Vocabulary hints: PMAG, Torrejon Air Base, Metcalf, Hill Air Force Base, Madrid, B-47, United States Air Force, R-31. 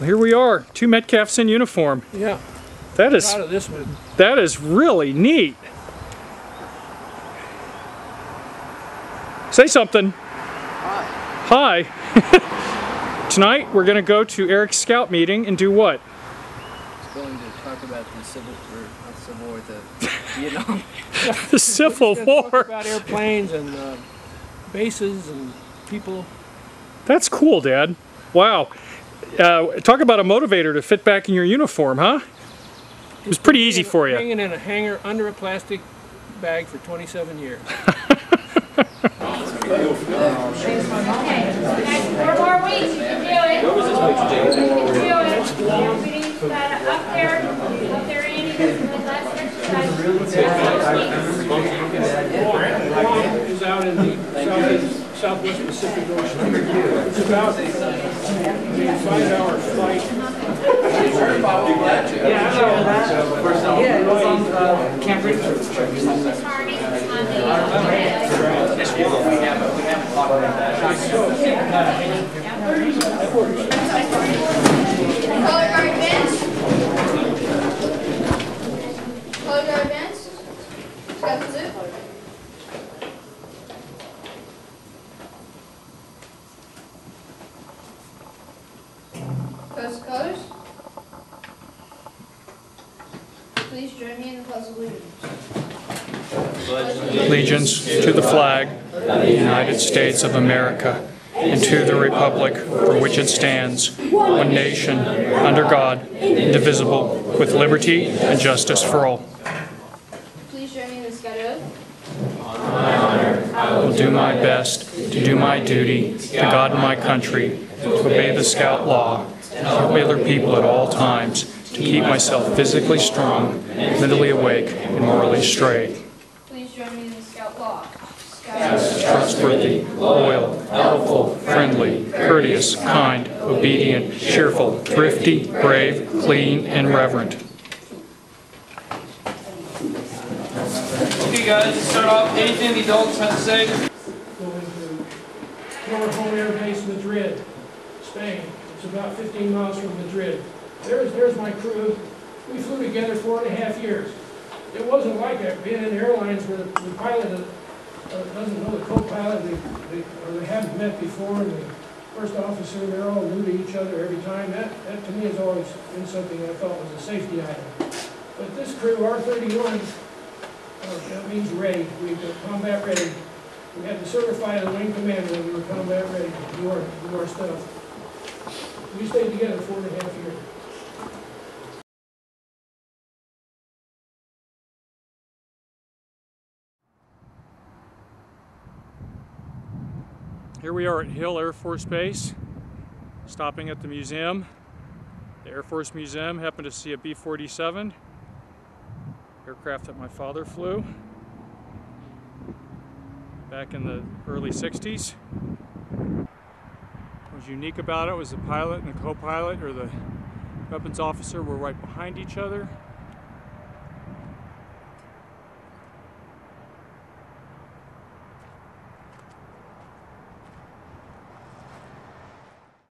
Well, here we are, two Metcalfs in uniform. Yeah. That is really neat. Say something. Hi. Hi. Tonight we're going to go to Eric's scout meeting and do what? He's going to talk about the Civil War, the Vietnam. The Civil War. Talk about airplanes and bases and people. That's cool, Dad. Wow. Talk about a motivator to fit back in your uniform, huh? It was pretty easy for you. Hanging in a hanger under a plastic bag for 27 years. Southwest Pacific Ocean. It's about a 5-hour flight. Please join me in the Pledge of Allegiance. Allegiance to the flag of the United States of America and to the republic for which it stands, one nation, under God, indivisible, with liberty and justice for all. Please join me in the Scout Oath. On my honor, I will do my best to do my duty to God and my country, to obey the Scout law, and to obey other people at all times, to keep myself physically strong, mentally awake, and morally straight. Please join me in the Scout law. Scouts are trustworthy, loyal, helpful, friendly, courteous, kind, obedient, cheerful, thrifty, brave, clean, and reverent. Okay, guys, let's start off. Anything the adults have to say? Torrejon Air Base, Madrid, Spain. It's about 15 miles from Madrid. There's my crew. We flew together 4.5 years. It wasn't like that being in airlines where the pilot doesn't know the co-pilot or they haven't met before, and the first officer, they're all new to each other every time. That to me has always been something I thought was a safety item. But this crew, R-31, that means ready. We were combat ready. We had to certify the wing commander when we were combat ready to do our stuff. We stayed together 4.5 years. Here we are at Hill Air Force Base, stopping at the museum. The Air Force Museum. Happened to see a B-47 aircraft that my father flew back in the early 60s. What was unique about it was the pilot and the co-pilot, or the weapons officer, were right behind each other.